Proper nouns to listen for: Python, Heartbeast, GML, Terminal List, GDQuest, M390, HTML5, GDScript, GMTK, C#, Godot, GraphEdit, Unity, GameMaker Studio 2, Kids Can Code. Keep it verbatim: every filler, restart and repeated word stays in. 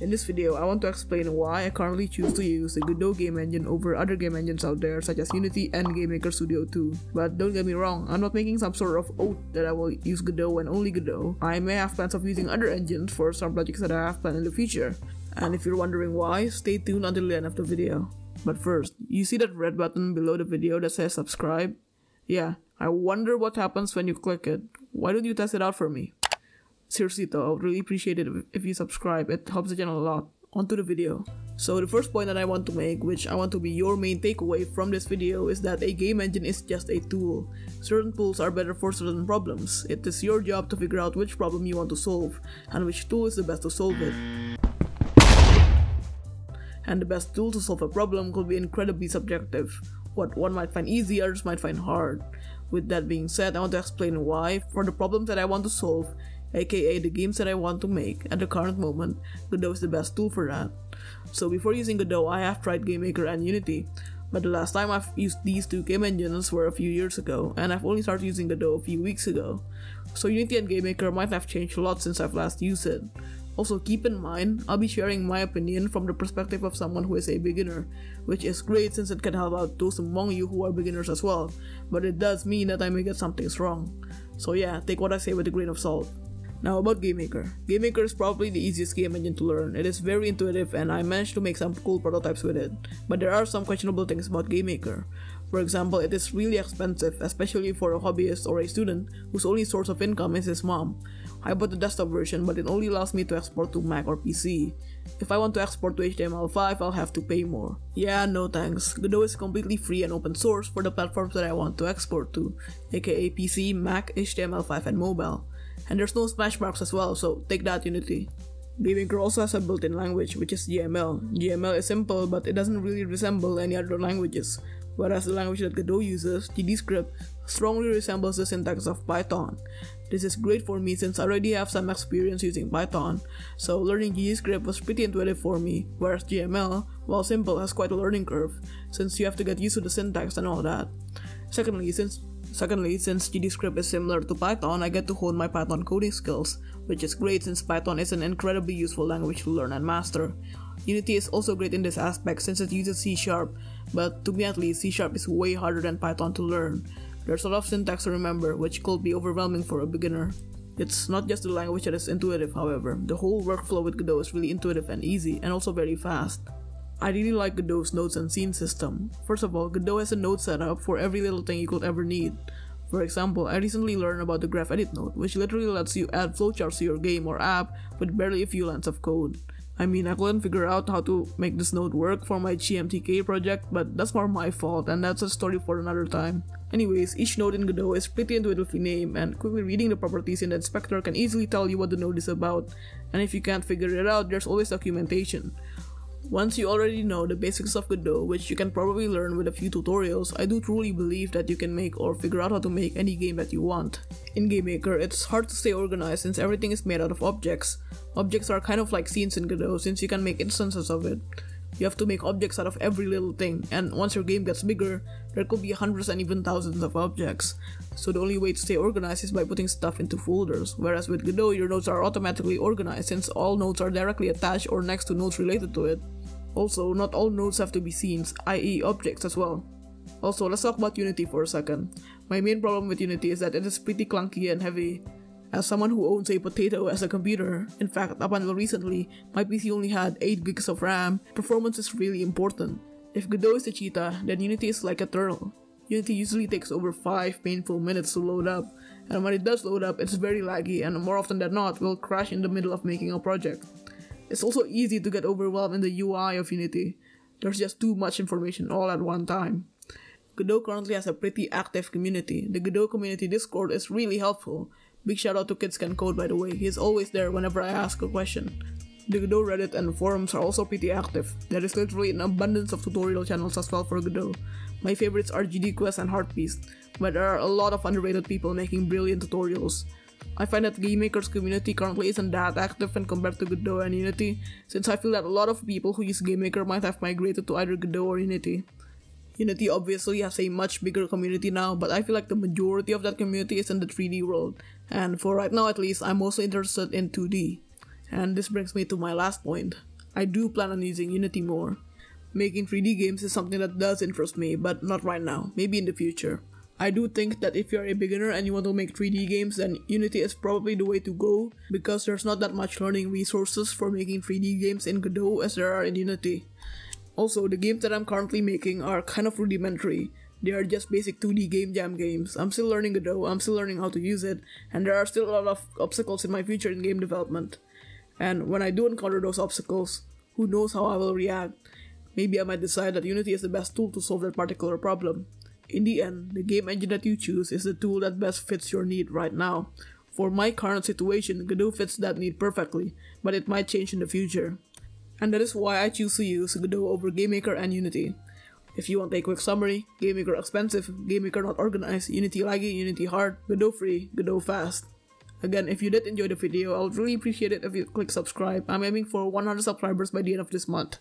In this video, I want to explain why I currently choose to use the Godot game engine over other game engines out there such as Unity and GameMaker Studio two. But don't get me wrong, I'm not making some sort of oath that I will use Godot and only Godot. I may have plans of using other engines for some projects that I have planned in the future. And if you're wondering why, stay tuned until the end of the video. But first, you see that red button below the video that says subscribe? Yeah, I wonder what happens when you click it. Why don't you test it out for me? Seriously though, I would really appreciate it if you subscribe, it helps the channel a lot. Onto the video. So the first point that I want to make, which I want to be your main takeaway from this video, is that a game engine is just a tool. Certain tools are better for certain problems. It is your job to figure out which problem you want to solve, and which tool is the best to solve it. And the best tool to solve a problem could be incredibly subjective. What one might find easy, others might find hard. With that being said, I want to explain why, for the problems that I want to solve, aka the games that I want to make at the current moment, Godot is the best tool for that. So before using Godot, I have tried GameMaker and Unity, but the last time I've used these two game engines were a few years ago, and I've only started using Godot a few weeks ago. So Unity and GameMaker might have changed a lot since I've last used it. Also keep in mind, I'll be sharing my opinion from the perspective of someone who is a beginner, which is great since it can help out those among you who are beginners as well, but it does mean that I may get some things wrong. So yeah, take what I say with a grain of salt. Now about GameMaker. GameMaker is probably the easiest game engine to learn. It is very intuitive and I managed to make some cool prototypes with it, but there are some questionable things about GameMaker. For example, it is really expensive, especially for a hobbyist or a student whose only source of income is his mom. I bought the desktop version, but it only allows me to export to Mac or P C. If I want to export to H T M L five, I'll have to pay more. Yeah, no thanks. Godot is completely free and open source for the platforms that I want to export to, aka P C, Mac, H T M L five and mobile. And there's no smash marks as well, so take that, Unity. GameMaker also has a built-in language, which is G M L. G M L is simple, but it doesn't really resemble any other languages, whereas the language that Godot uses, GDScript, strongly resembles the syntax of Python. This is great for me since I already have some experience using Python, so learning GDScript was pretty intuitive for me, whereas G M L, while simple, has quite a learning curve, since you have to get used to the syntax and all that. Secondly, since Secondly, since GDScript is similar to Python, I get to hone my Python coding skills, which is great since Python is an incredibly useful language to learn and master. Unity is also great in this aspect since it uses C sharp, but to me at least, C sharp is way harder than Python to learn. There's a lot of syntax to remember, which could be overwhelming for a beginner. It's not just the language that is intuitive, however. The whole workflow with Godot is really intuitive and easy, and also very fast. I really like Godot's nodes and scene system. First of all, Godot has a node setup for every little thing you could ever need. For example, I recently learned about the GraphEdit node, which literally lets you add flowcharts to your game or app with barely a few lines of code. I mean, I couldn't figure out how to make this node work for my G M T K project, but that's more my fault and that's a story for another time. Anyways, each node in Godot is pretty intuitively named, and quickly reading the properties in the inspector can easily tell you what the node is about, and if you can't figure it out, there's always documentation. Once you already know the basics of Godot, which you can probably learn with a few tutorials, I do truly believe that you can make or figure out how to make any game that you want. In GameMaker, it's hard to stay organized since everything is made out of objects. Objects are kind of like scenes in Godot since you can make instances of it. You have to make objects out of every little thing, and once your game gets bigger, there could be hundreds and even thousands of objects. So the only way to stay organized is by putting stuff into folders, whereas with Godot, your nodes are automatically organized since all nodes are directly attached or next to nodes related to it. Also, not all nodes have to be scenes, that is objects as well. Also, let's talk about Unity for a second. My main problem with Unity is that it is pretty clunky and heavy. As someone who owns a potato as a computer, in fact, up until recently, my P C only had eight gigs of RAM, performance is really important. If Godot is a cheetah, then Unity is like a turtle. Unity usually takes over five painful minutes to load up, and when it does load up, it's very laggy and more often than not, will crash in the middle of making a project. It's also easy to get overwhelmed in the U I of Unity. There's just too much information all at one time. Godot currently has a pretty active community. The Godot community Discord is really helpful. Big shout out to Kids Can Code by the way, he is always there whenever I ask a question. The Godot Reddit and forums are also pretty active. There is literally an abundance of tutorial channels as well for Godot. My favorites are GDQuest and Heartbeast, but there are a lot of underrated people making brilliant tutorials. I find that GameMaker's community currently isn't that active when compared to Godot and Unity, since I feel that a lot of people who use GameMaker might have migrated to either Godot or Unity. Unity obviously has a much bigger community now, but I feel like the majority of that community is in the three D world, and for right now at least, I'm mostly interested in two D. And this brings me to my last point. I do plan on using Unity more. Making three D games is something that does interest me, but not right now, maybe in the future. I do think that if you're a beginner and you want to make three D games, then Unity is probably the way to go, because there's not that much learning resources for making three D games in Godot as there are in Unity. Also, the games that I'm currently making are kind of rudimentary. They are just basic two D game jam games. I'm still learning Godot, I'm still learning how to use it, and there are still a lot of obstacles in my future in game development. And when I do encounter those obstacles, who knows how I will react. Maybe I might decide that Unity is the best tool to solve that particular problem. In the end, the game engine that you choose is the tool that best fits your need right now. For my current situation, Godot fits that need perfectly, but it might change in the future. And that is why I choose to use Godot over GameMaker and Unity. If you want a quick summary, GameMaker expensive, GameMaker not organized, Unity laggy, Unity hard, Godot free, Godot fast. Again, if you did enjoy the video, I would really appreciate it if you click subscribe. I'm aiming for one hundred subscribers by the end of this month.